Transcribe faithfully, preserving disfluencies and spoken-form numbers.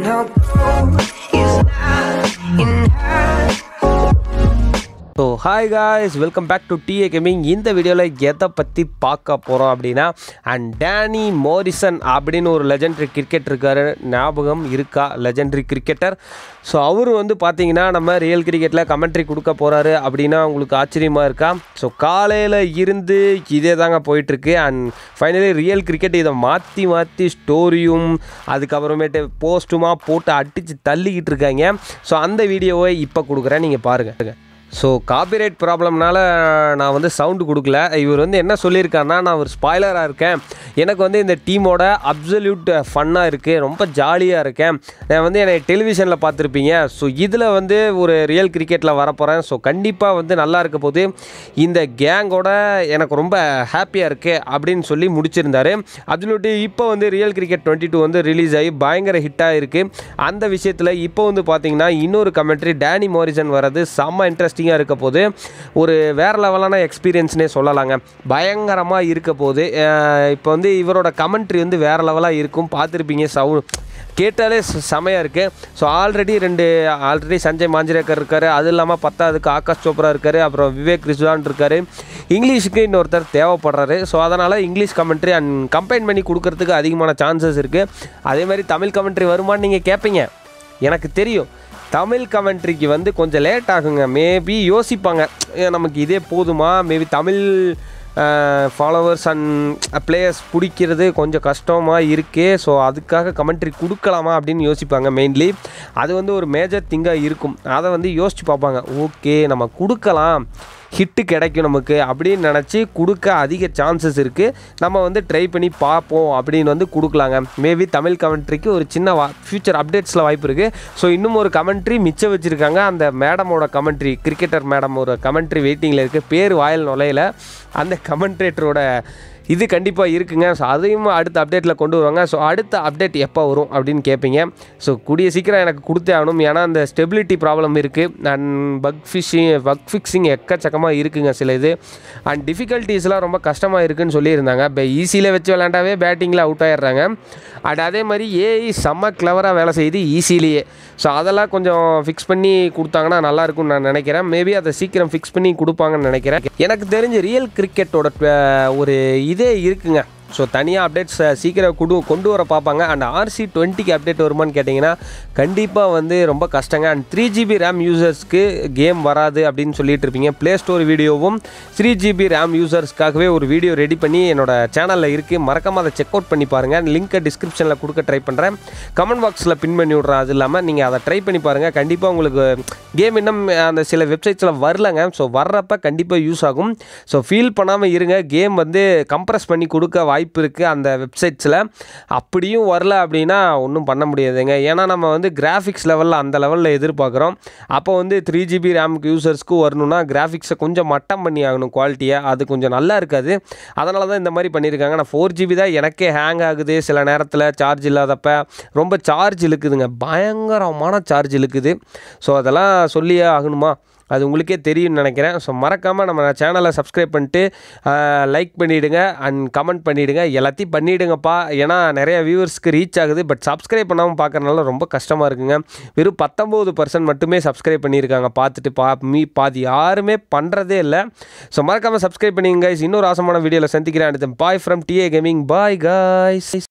and how cool is not in her. So hi guys, welcome back to TA gaming. இந்த வீடியோவில் எதை பற்றி பார்க்க போகிறோம் அப்படின்னா, அண்ட் டேனி மோரிசன் அப்படின்னு ஒரு லெஜெண்டரி கிரிக்கெட் இருக்கார், ஞாபகம் இருக்கா? Legendary cricketer. ஸோ அவர் வந்து பார்த்தீங்கன்னா நம்ம ரியல் கிரிக்கெட்டில் கமெண்ட்ரி கொடுக்க போகிறாரு அப்படின்னா உங்களுக்கு ஆச்சரியமாக இருக்கா? ஸோ காலையில் இருந்து இதே தாங்க போயிட்டுருக்கு. அண்ட் ஃபைனலி ரியல் கிரிக்கெட் இதை மாற்றி மாற்றி ஸ்டோரியும் அதுக்கப்புறமேட்டு போஸ்ட்டுமாக போட்டு அடித்து தள்ளிக்கிட்டு இருக்காங்க. ஸோ அந்த வீடியோவை இப்போ கொடுக்குறேன், நீங்கள் பாருங்கள். ஸோ காப்பிரைட் ப்ராப்ளம்னால நான் வந்து சவுண்டு கொடுக்கல. இவர் வந்து என்ன சொல்லியிருக்காருன்னா, நான் ஒரு ஸ்பாய்லராக இருக்கேன், எனக்கு வந்து இந்த டீமோட அப்சல்யூட் ஃபன்னாக இருக்குது, ரொம்ப ஜாலியாக இருக்கேன், நான் வந்து என்னை டெலிவிஷனில் பார்த்துருப்பீங்க. ஸோ இதில் வந்து ஒரு ரியல் கிரிக்கெட்டில் வரப்போகிறேன். ஸோ கண்டிப்பாக வந்து நல்லா இருக்க போது, இந்த கேங்கோட எனக்கு ரொம்ப ஹாப்பியாக இருக்குது அப்படின்னு சொல்லி முடிச்சிருந்தார். அப்சல்யூட்டு இப்போ வந்து ரியல் கிரிக்கெட் டுவெண்ட்டி டூ வந்து ரிலீஸ் ஆகி பயங்கர ஹிட்டாக இருக்குது. அந்த விஷயத்தில் இப்போ வந்து பார்த்திங்கன்னா இன்னொரு கமெண்ட்ரி டேனி மோரிசன் வர்றது செம்ம இன்ட்ரெஸ்ட் இருக்க போது, ஒரு வேற லெவலான எக்ஸ்பீரியன்ஸ்னே சொல்லலாங்க, பயங்கரமா இருக்க போது. இப்போ வந்து இவரோட கமெண்ட்ரி வந்து வேற லெவலா இருக்கும், பார்த்துருப்பீங்க, சவுண்ட் கேட்டாலே செமையாக இருக்குது. ஸோ ஆல்ரெடி ரெண்டு ஆல்ரெடி சஞ்சய் மாஞ்சரேக்கர் இருக்கார், அது இல்லாமல் பத்தாவதுக்கு ஆகாஷ் சோப்ரா இருக்கார், அப்புறம் விவேக் ரிஸ்வான் இருக்கார். இங்கிலீஷுக்கு இன்னொருத்தர் தேவைப்படுறாரு. ஸோ அதனால் இங்கிலீஷ் கமெண்ட்ரி அண்ட் கம்பைன் பண்ணி கொடுக்கறதுக்கு அதிகமான சான்சஸ் இருக்குது. அதேமாதிரி தமிழ் கமெண்ட்ரி வருமானு நீங்கள் கேட்பீங்க, எனக்கு தெரியும். தமிழ் கமெண்ட்ரிக்கு வந்து கொஞ்சம் லேட் ஆகுங்க, மேபி யோசிப்பாங்க நமக்கு இதே போதுமா, maybe Tamil followers and players பிடிக்கிறது கொஞ்சம் கஷ்டமாக இருக்கே, ஸோ அதுக்காக கமெண்ட்ரி கொடுக்கலாமா அப்படின்னு யோசிப்பாங்க. மெயின்லி அது வந்து ஒரு மேஜர் திங்காக இருக்கும், அதை வந்து யோசித்து பார்ப்பாங்க, ஓகே நம்ம கொடுக்கலாம், ஹிட்டு கிடைக்கும் நமக்கு அப்படின்னு நினச்சி கொடுக்க அதிக சான்சஸ் இருக்குது. நம்ம வந்து ட்ரை பண்ணி பார்ப்போம் அப்படின்னு வந்து கொடுக்கலாங்க. மேபி தமிழ் கமெண்ட்ரிக்கு ஒரு சின்ன வா ஃப்யூச்சர் அப்டேட்ஸில் வாய்ப்பு இருக்குது. ஸோ இன்னும் ஒரு கமெண்ட்ரி மிச்சம் வச்சுருக்காங்க, அந்த மேடமோட கமெண்ட்ரி, கிரிக்கெட்டர் மேடம் ஒரு கமெண்ட்ரி வெயிட்டிங்கில் இருக்குது, பேர் வாயில் நுழையில. அந்த கமெண்ட்ரேட்டரோட இது கண்டிப்பாக இருக்குங்க. ஸோ அதையும் அடுத்த அப்டேட்டில் கொண்டு வருவாங்க. ஸோ அடுத்த அப்டேட் எப்போ வரும் அப்படின்னு கேட்பீங்க. ஸோ கூடிய சீக்கிரம் எனக்கு கொடுத்தே ஆகணும், ஏன்னா அந்த ஸ்டெபிலிட்டி ப்ராப்ளம் இருக்குது, and bug fishing bug fixing எக்கச்சக்கமாக இருக்குங்க சில இது, அண்ட் டிஃபிகல்ட்டிஸ்லாம் ரொம்ப கஷ்டமாக இருக்குதுன்னு சொல்லியிருந்தாங்க. இப்போ ஈஸியில் வச்சு விளையாண்டாவே பேட்டிங்கில் அவுட் ஆகிடுறாங்க. அண்ட் அதே மாதிரி ஏஐ செம்ம கிளவராக வேலை செய்யுது ஈஸிலேயே. ஸோ அதெல்லாம் கொஞ்சம் ஃபிக்ஸ் பண்ணி கொடுத்தாங்கன்னா நல்லாயிருக்கும்னு நான் நினைக்கிறேன். மேபி அதை சீக்கிரம் ஃபிக்ஸ் பண்ணி கொடுப்பாங்கன்னு நினைக்கிறேன். எனக்கு தெரிஞ்ச ரியல் கிரிக்கெட்டோட ஒரு இது இதே இருக்குங்க. ஸோ தனியாக அப்டேட்ஸ் சீக்கிரம் கொடு கொண்டு வர பார்ப்பாங்க. அண்ட் ஆர்சி டுவெண்ட்டிக்கு அப்டேட் வருமானு கேட்டிங்கன்னா கண்டிப்பாக வந்து ரொம்ப கஷ்டங்க. அண்ட் த்ரீ ஜிபி ரேம் யூசர்ஸ்க்கு கேம் வராது அப்படின்னு சொல்லிட்டு இருப்பீங்க. ப்ளே ஸ்டோர் வீடியோவும் த்ரீ ஜிபி ரேம் யூசர்ஸ்க்காகவே ஒரு வீடியோ ரெடி பண்ணி என்னோடய சேனலில் இருக்குது, மறக்காமல் அதை செக் அவுட் பண்ணி பாருங்கள். லிங்க்கை டிஸ்கிரிப்ஷனில் கொடுக்க ட்ரை பண்ணுறேன், கமெண்ட் பாக்ஸில் பின் பண்ணி விட்றேன். அது இல்லாமல் நீங்கள் அதை ட்ரை பண்ணி பாருங்கள், கண்டிப்பாக உங்களுக்கு கேம் இன்னும் அந்த சில வெப்சைட்ஸில் வரலங்க. ஸோ வர்றப்ப கண்டிப்பாக யூஸ் ஆகும். ஸோ ஃபீல் பண்ணாமல் இருங்க, கேம் வந்து கம்ப்ரஸ் பண்ணி கொடுக்க வாய்ப்பு வாய்ப்பு இருக்குது அந்த வெப்சைட்ஸில். அப்படியும் வரல அப்படின்னா ஒன்றும் பண்ண முடியாதுங்க, ஏன்னா நம்ம வந்து கிராஃபிக்ஸ் லெவலில் அந்த லெவலில் எதிர்பார்க்குறோம். அப்போ வந்து த்ரீ ஜிபி ரேமுக்கு யூசர்ஸ்க்கு வரணும்னா கிராஃபிக்ஸை கொஞ்சம் மட்டம் பண்ணி ஆகணும், குவாலிட்டியை அது கொஞ்சம் நல்லா இருக்காது. அதனால தான் இந்த மாதிரி பண்ணியிருக்காங்க. நான் ஃபோர் ஜிபி தான் எனக்கே ஹேங் ஆகுது சில நேரத்தில், சார்ஜ் இல்லாதப்போ ரொம்ப சார்ஜ் இழுக்குதுங்க, பயங்கரமான சார்ஜ் இழுக்குது. ஸோ அதெல்லாம் சொல்லியே ஆகணுமா, அது உங்களுக்கே தெரியும்னு நினைக்கிறேன். ஸோ மறக்காமல் நம்ம சேனலை சப்ஸ்கிரைப் பண்ணிட்டு லைக் பண்ணிவிடுங்க அண்ட் கமெண்ட் பண்ணிவிடுங்க, எல்லாத்தையும் பண்ணிவிடுங்கப்பா. ஏன்னா நிறைய வியூவர்ஸ்க்கு ரீச் ஆகுது, பட் சப்ஸ்கிரைப் பண்ணாமல் பார்க்குறதுனால ரொம்ப கஷ்டமாக இருக்குங்க. வெறும் பத்தொம்பது பர்சன்ட் மட்டுமே சப்ஸ்கிரைப் பண்ணியிருக்காங்க, பார்த்துட்டு பா மீ பாதி யாருமே பண்ணுறதே இல்லை. ஸோ மறக்காமல் சப்ஸ்கிரைப் பண்ணிங்க. இன்னொரு ஆசமான வீடியோவில் சந்திக்கிறேன். அடுத்து bye from TA gaming. Bye guys.